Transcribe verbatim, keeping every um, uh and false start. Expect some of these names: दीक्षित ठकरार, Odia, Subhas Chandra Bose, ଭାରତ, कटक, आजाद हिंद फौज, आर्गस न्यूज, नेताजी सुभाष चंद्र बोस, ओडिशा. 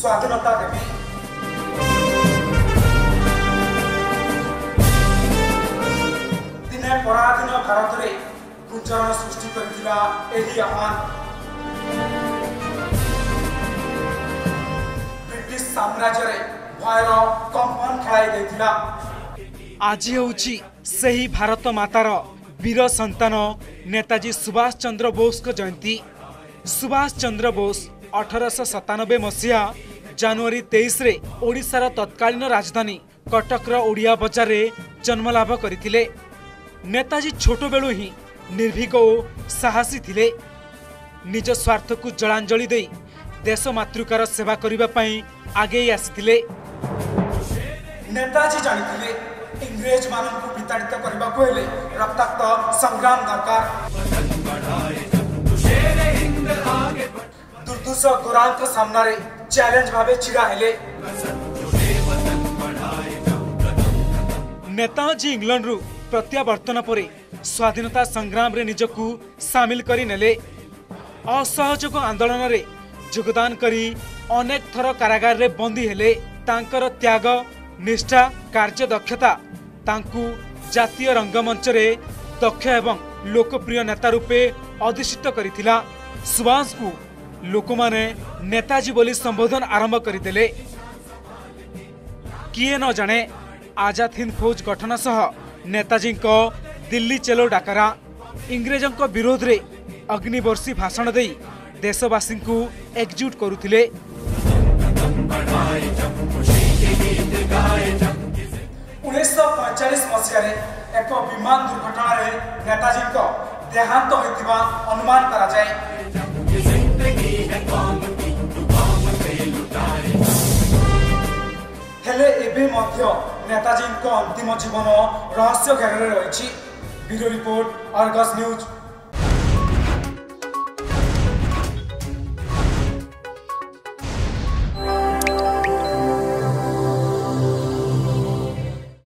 स्वाधीनता देवी। दिने पराधीन भारत में गुंजन सृष्टि कर आह्वान ब्रिटिश साम्राज्य भयर कंपन खेल आज हूँ से ही भारत मातार वीर संतान नेताजी सुभाष चंद्र बोस को जयंती। सुभाष चंद्र बोस अठारश सतानबे मसीहा जनवरी तेईस रे ओडिशार तत्कालीन राजधानी कटक ओडिया बजार जन्मलाभ करथिले। नेताजी छोट बेलू ही निर्भीक और साहसी थिले। निज स्वार्थ को जलांजलि दे देश मातृकार सेवा करिबा पई आगे आसिथिले। नेताजी जानिथिले इंग्रज मानन को विताड़ित करबा को हेले रक्ताक्त संग्राम दरकार। दुर्दुष गोरांत सामना रे चैलेंज भाबे छिड़ा हेले। नेताजी इंग्लैंड रु प्रत्यावर्तन पर स्वाधीनता संग्राम रे निजकू सामिल करी नेले। असहयोग आंदोलन रे योगदान करी अनेक थर कारागार रे बंदी हेले। तांकर त्याग निष्ठा कार्य दक्षता तांकू जातीय रंगमंच रे दक्ष एवं लोकप्रिय नेता रूपे अधिष्ठित करिथिला। सुभाष को लोक माने नेताजी बोली संबोधन आरंभ करिदेले। किए न जाने आजाद हिंद फौज गठन सह नेताजी को दिल्ली चलो डाकरा इंग्रेजों को विरोध रे अग्निवर्षी भाषण दे देशवासी को एकजुट करुथिले। उन्नीस पैंचाश मसीह एक विमान दुर्घटना रे नेताजी को देहांत होइतिबा अनुमान करा जाए। हेले एबे मध्य नेताजी अंतिम जीवन रहस्य घेर रही। Bureau report आर्गस न्यूज।